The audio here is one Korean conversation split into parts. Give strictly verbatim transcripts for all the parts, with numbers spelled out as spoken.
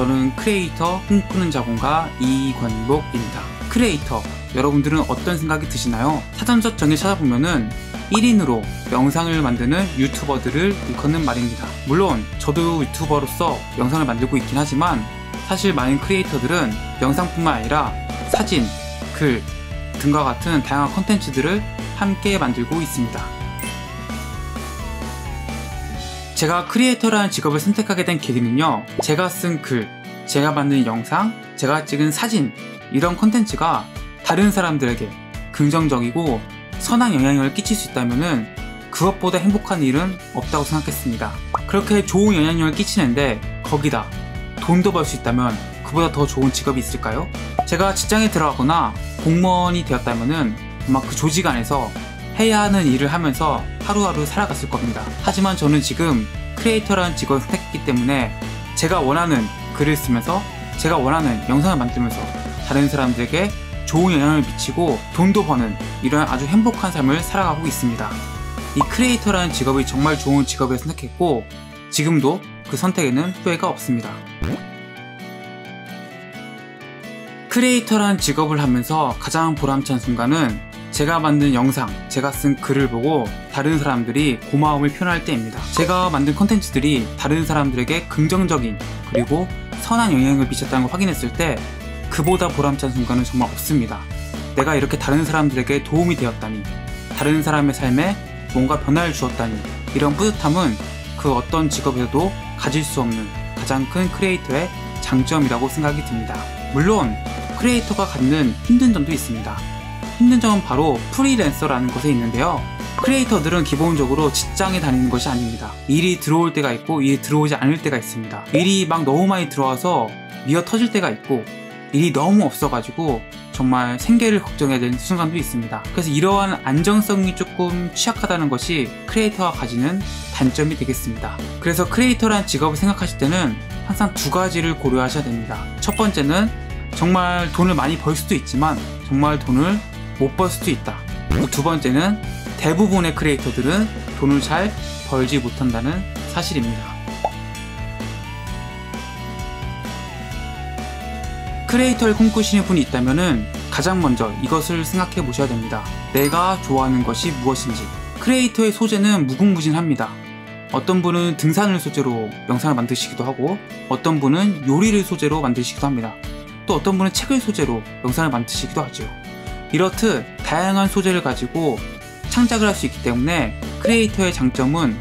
저는 크리에이터 꿈꾸는 자본가 이관복입니다. 크리에이터, 여러분들은 어떤 생각이 드시나요? 사전서정에 찾아보면은 일 인으로 영상을 만드는 유튜버들을 일컫는 말입니다. 물론 저도 유튜버로서 영상을 만들고 있긴 하지만 사실 많은 크리에이터들은 영상뿐만 아니라 사진, 글 등과 같은 다양한 콘텐츠들을 함께 만들고 있습니다. 제가 크리에이터라는 직업을 선택하게 된 계기는요, 제가 쓴 글, 제가 만든 영상, 제가 찍은 사진, 이런 콘텐츠가 다른 사람들에게 긍정적이고 선한 영향을 끼칠 수 있다면은 그것보다 행복한 일은 없다고 생각했습니다. 그렇게 좋은 영향력을 끼치는데 거기다 돈도 벌 수 있다면 그보다 더 좋은 직업이 있을까요? 제가 직장에 들어가거나 공무원이 되었다면은 아마 그 조직 안에서 해야 하는 일을 하면서 하루하루 살아갔을 겁니다. 하지만 저는 지금 크리에이터라는 직업을 선택했기 때문에 제가 원하는 글을 쓰면서 제가 원하는 영상을 만들면서 다른 사람들에게 좋은 영향을 미치고 돈도 버는 이런 아주 행복한 삶을 살아가고 있습니다. 이 크리에이터라는 직업이 정말 좋은 직업을 선택했고 지금도 그 선택에는 후회가 없습니다. 크리에이터라는 직업을 하면서 가장 보람찬 순간은 제가 만든 영상, 제가 쓴 글을 보고 다른 사람들이 고마움을 표현할 때입니다. 제가 만든 콘텐츠들이 다른 사람들에게 긍정적인 그리고 선한 영향을 미쳤다는 걸 확인했을 때 그보다 보람찬 순간은 정말 없습니다. 내가 이렇게 다른 사람들에게 도움이 되었다니, 다른 사람의 삶에 뭔가 변화를 주었다니, 이런 뿌듯함은 그 어떤 직업에서도 가질 수 없는 가장 큰 크리에이터의 장점이라고 생각이 듭니다. 물론 크리에이터가 갖는 힘든 점도 있습니다. 힘든 점은 바로 프리랜서라는 것에 있는데요, 크리에이터들은 기본적으로 직장에 다니는 것이 아닙니다. 일이 들어올 때가 있고 일이 들어오지 않을 때가 있습니다. 일이 막 너무 많이 들어와서 미어 터질 때가 있고 일이 너무 없어가지고 정말 생계를 걱정해야 되는 순간도 있습니다. 그래서 이러한 안정성이 조금 취약하다는 것이 크리에이터가 가지는 단점이 되겠습니다. 그래서 크리에이터란 직업을 생각하실 때는 항상 두 가지를 고려하셔야 됩니다. 첫 번째는 정말 돈을 많이 벌 수도 있지만 정말 돈을 못 벌 수도 있다. 두 번째는 대부분의 크리에이터들은 돈을 잘 벌지 못한다는 사실입니다. 크리에이터를 꿈꾸시는 분이 있다면 가장 먼저 이것을 생각해 보셔야 됩니다. 내가 좋아하는 것이 무엇인지. 크리에이터의 소재는 무궁무진합니다. 어떤 분은 등산을 소재로 영상을 만드시기도 하고 어떤 분은 요리를 소재로 만드시기도 합니다. 또 어떤 분은 책을 소재로 영상을 만드시기도 하죠. 이렇듯 다양한 소재를 가지고 창작을 할 수 있기 때문에 크리에이터의 장점은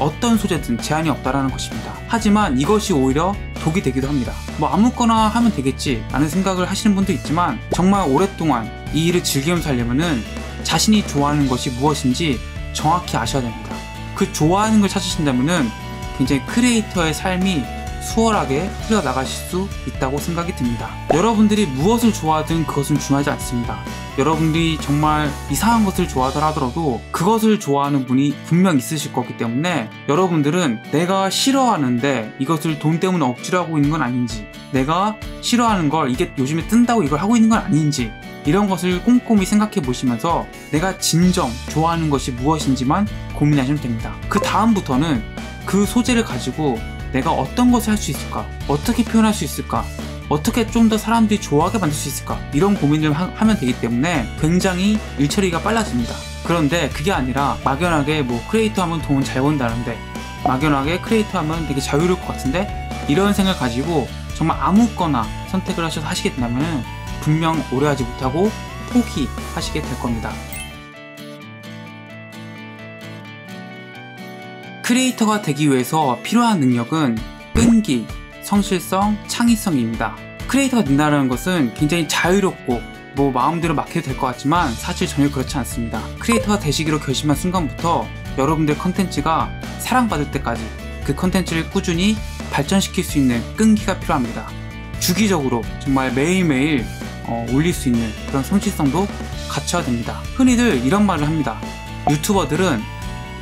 어떤 소재든 제한이 없다라는 것입니다. 하지만 이것이 오히려 독이 되기도 합니다. 뭐 아무거나 하면 되겠지 라는 생각을 하시는 분도 있지만 정말 오랫동안 이 일을 즐기면서 살려면은 자신이 좋아하는 것이 무엇인지 정확히 아셔야 됩니다. 그 좋아하는 걸 찾으신다면은 굉장히 크리에이터의 삶이 수월하게 풀려나가실 수 있다고 생각이 듭니다. 여러분들이 무엇을 좋아하든 그것은 중요하지 않습니다. 여러분들이 정말 이상한 것을 좋아하더라 하더라도 그것을 좋아하는 분이 분명 있으실 거기 때문에 여러분들은 내가 싫어하는데 이것을 돈 때문에 억지로 하고 있는 건 아닌지, 내가 싫어하는 걸 이게 요즘에 뜬다고 이걸 하고 있는 건 아닌지, 이런 것을 꼼꼼히 생각해 보시면서 내가 진정 좋아하는 것이 무엇인지만 고민하시면 됩니다. 그 다음부터는 그 소재를 가지고 내가 어떤 것을 할 수 있을까? 어떻게 표현할 수 있을까? 어떻게 좀 더 사람들이 좋아하게 만들 수 있을까? 이런 고민을 하, 하면 되기 때문에 굉장히 일처리가 빨라집니다. 그런데 그게 아니라 막연하게 뭐 크리에이터 하면 돈 잘 번다는데, 막연하게 크리에이터 하면 되게 자유로울 것 같은데, 이런 생각을 가지고 정말 아무거나 선택을 하셔서 하시게 된다면 분명 오래하지 못하고 포기하시게 될 겁니다. 크리에이터가 되기 위해서 필요한 능력은 끈기, 성실성, 창의성입니다. 크리에이터가 된다는 것은 굉장히 자유롭고 뭐 마음대로 막 해도 될 것 같지만 사실 전혀 그렇지 않습니다. 크리에이터가 되시기로 결심한 순간부터 여러분들 컨텐츠가 사랑받을 때까지 그 컨텐츠를 꾸준히 발전시킬 수 있는 끈기가 필요합니다. 주기적으로 정말 매일매일 어, 올릴 수 있는 그런 성실성도 갖춰야 됩니다. 흔히들 이런 말을 합니다. 유튜버들은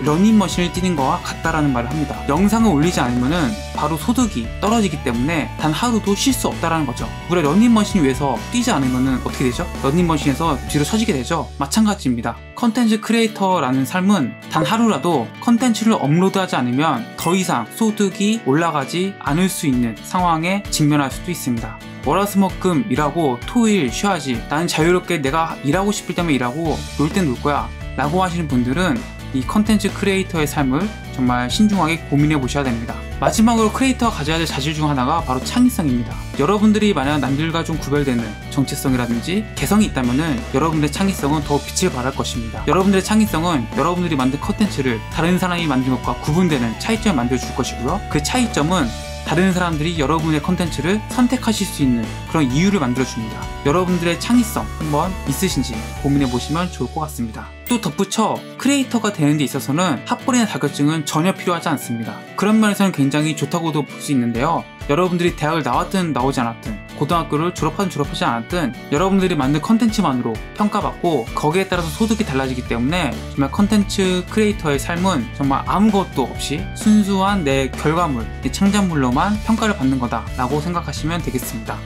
러닝머신을 뛰는 거와 같다라는 말을 합니다. 영상을 올리지 않으면은 바로 소득이 떨어지기 때문에 단 하루도 쉴 수 없다라는 거죠. 우리가 러닝머신 위에서 뛰지 않으면은 어떻게 되죠? 러닝머신에서 뒤로 처지게 되죠. 마찬가지입니다. 컨텐츠 크리에이터라는 삶은 단 하루라도 컨텐츠를 업로드하지 않으면 더 이상 소득이 올라가지 않을 수 있는 상황에 직면할 수도 있습니다. 월화수목금 일하고 토일 쉬어야지, 나는 자유롭게 내가 일하고 싶을 때만 일하고 놀 땐 놀 거야 라고 하시는 분들은 이 컨텐츠 크리에이터의 삶을 정말 신중하게 고민해 보셔야 됩니다. 마지막으로 크리에이터가 가져야 될 자질 중 하나가 바로 창의성입니다. 여러분들이 만약 남들과 좀 구별되는 정체성이라든지 개성이 있다면은 여러분들의 창의성은 더 빛을 발할 것입니다. 여러분들의 창의성은 여러분들이 만든 컨텐츠를 다른 사람이 만든 것과 구분되는 차이점을 만들어 줄 것이고요, 그 차이점은 다른 사람들이 여러분의 컨텐츠를 선택하실 수 있는 그런 이유를 만들어줍니다. 여러분들의 창의성 한번 있으신지 고민해보시면 좋을 것 같습니다. 또 덧붙여 크리에이터가 되는 데 있어서는 학벌이나 자격증은 전혀 필요하지 않습니다. 그런 면에서는 굉장히 좋다고도 볼 수 있는데요. 여러분들이 대학을 나왔든 나오지 않았든, 고등학교를 졸업하든 졸업하지 않았든 여러분들이 만든 컨텐츠만으로 평가받고 거기에 따라서 소득이 달라지기 때문에 정말 컨텐츠 크리에이터의 삶은 정말 아무것도 없이 순수한 내 결과물, 내 창작물로만 평가를 받는 거다 라고 생각하시면 되겠습니다.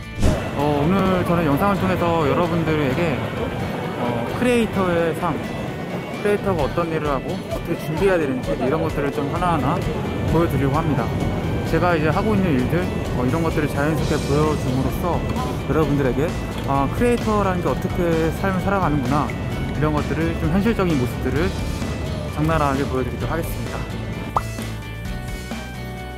어, 오늘 저는 영상을 통해서 여러분들에게 어, 크리에이터의 삶, 크리에이터가 어떤 일을 하고 어떻게 준비해야 되는지 이런 것들을 좀 하나하나 보여드리려고 합니다. 제가 이제 하고 있는 일들 어, 이런 것들을 자연스럽게 보여줌으로써 여러분들에게 아, 크리에이터라는 게 어떻게 삶을 살아가는구나 이런 것들을 좀 현실적인 모습들을 적나라하게 보여드리도록 하겠습니다.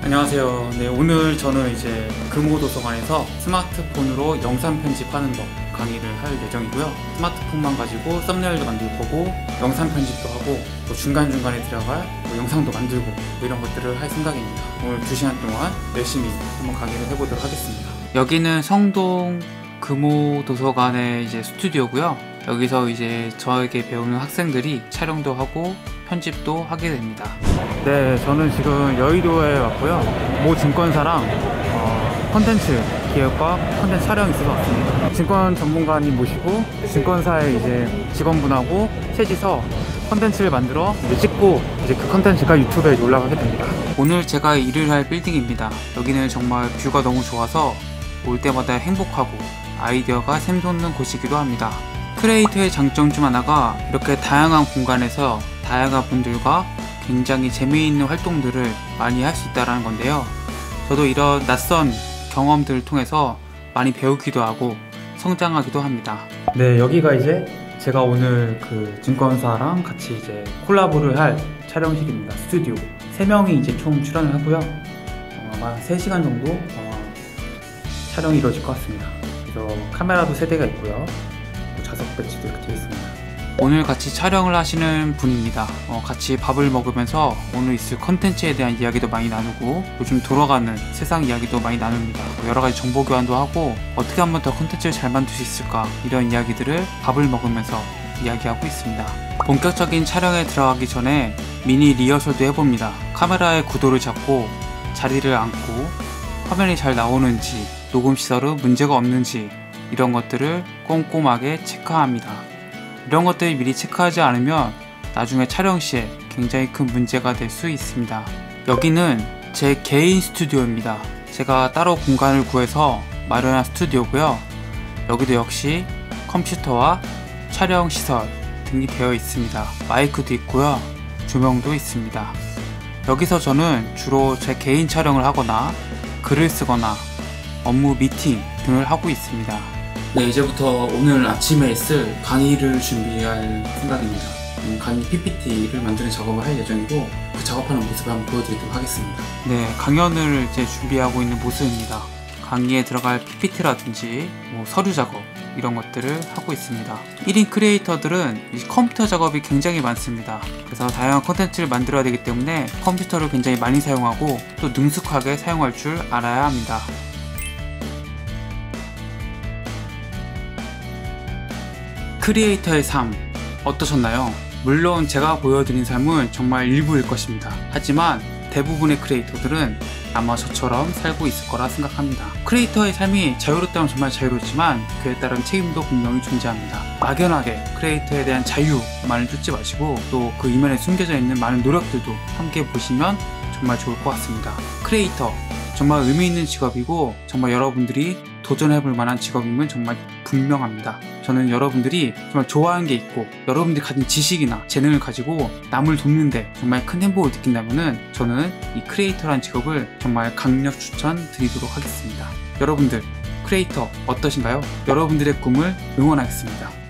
안녕하세요. 네, 오늘 저는 이제 금호도서관에서 스마트폰으로 영상 편집하는 법 강의를 할 예정이고요. 스마트폰만 가지고 썸네일도 만들 거고 영상 편집도 하고 또 중간중간에 들어갈 뭐 영상도 만들고 뭐 이런 것들을 할 생각입니다. 오늘 두 시간 동안 열심히 한번 강의를 해보도록 하겠습니다. 여기는 성동 금호도서관의 이제 스튜디오고요. 여기서 이제 저에게 배우는 학생들이 촬영도 하고 편집도 하게 됩니다. 네, 저는 지금 여의도에 왔고요. 모 증권사랑 어, 콘텐츠 기획과 콘텐츠 촬영이 있어서 왔습니다. 증권 전문가님 모시고 증권사의 이제 직원분하고 셋이서 콘텐츠를 만들어 이제 찍고 이제 그 콘텐츠가 유튜브에 올라가게 됩니다. 오늘 제가 일을 할 빌딩입니다. 여기는 정말 뷰가 너무 좋아서 올 때마다 행복하고 아이디어가 샘솟는 곳이기도 합니다. 크리에이터의 장점 중 하나가 이렇게 다양한 공간에서 다양한 분들과 굉장히 재미있는 활동들을 많이 할 수 있다는 건데요. 저도 이런 낯선 경험들을 통해서 많이 배우기도 하고 성장하기도 합니다. 네, 여기가 이제 제가 오늘 그 증권사랑 같이 이제 콜라보를 할 촬영실입니다. 스튜디오. 세 명이 이제 총 출연을 하고요. 아마 세 시간 정도 어, 촬영이 이루어질 것 같습니다. 그래서 카메라도 세 대가 있고요. 좌석 배치도 이렇게 되어 있습니다. 오늘 같이 촬영을 하시는 분입니다. 어, 같이 밥을 먹으면서 오늘 있을 컨텐츠에 대한 이야기도 많이 나누고 요즘 돌아가는 세상 이야기도 많이 나눕니다. 여러가지 정보 교환도 하고 어떻게 한번 더 컨텐츠를 잘 만들 수 있을까 이런 이야기들을 밥을 먹으면서 이야기하고 있습니다. 본격적인 촬영에 들어가기 전에 미니 리허설도 해봅니다. 카메라의 구도를 잡고 자리를 앉고 화면이 잘 나오는지 녹음 시설은 문제가 없는지 이런 것들을 꼼꼼하게 체크합니다. 이런 것들을 미리 체크하지 않으면 나중에 촬영 시에 굉장히 큰 문제가 될 수 있습니다. 여기는 제 개인 스튜디오입니다. 제가 따로 공간을 구해서 마련한 스튜디오고요. 여기도 역시 컴퓨터와 촬영 시설 등이 되어 있습니다. 마이크도 있고요. 조명도 있습니다. 여기서 저는 주로 제 개인 촬영을 하거나 글을 쓰거나 업무 미팅 등을 하고 있습니다. 네, 이제부터 오늘 아침에 있을 강의를 준비할 생각입니다. 음, 강의 피피티를 만드는 작업을 할 예정이고 그 작업하는 모습을 한번 보여드리도록 하겠습니다. 네, 강연을 이제 준비하고 있는 모습입니다. 강의에 들어갈 피피티라든지 뭐 서류 작업 이런 것들을 하고 있습니다. 일 인 크리에이터들은 이 컴퓨터 작업이 굉장히 많습니다. 그래서 다양한 콘텐츠를 만들어야 되기 때문에 컴퓨터를 굉장히 많이 사용하고 또 능숙하게 사용할 줄 알아야 합니다. 크리에이터의 삶 어떠셨나요? 물론 제가 보여드린 삶은 정말 일부일 것입니다. 하지만 대부분의 크리에이터들은 아마 저처럼 살고 있을 거라 생각합니다. 크리에이터의 삶이 자유롭다면 정말 자유롭지만 그에 따른 책임도 분명히 존재합니다. 막연하게 크리에이터에 대한 자유만을 쫓지 마시고 또 그 이면에 숨겨져 있는 많은 노력들도 함께 보시면 정말 좋을 것 같습니다. 크리에이터, 정말 의미 있는 직업이고 정말 여러분들이 도전해볼 만한 직업임은 정말 분명합니다. 저는 여러분들이 정말 좋아하는 게 있고 여러분들이 가진 지식이나 재능을 가지고 남을 돕는데 정말 큰 행복을 느낀다면은 저는 이 크리에이터라는 직업을 정말 강력 추천드리도록 하겠습니다. 여러분들 크리에이터 어떠신가요? 여러분들의 꿈을 응원하겠습니다.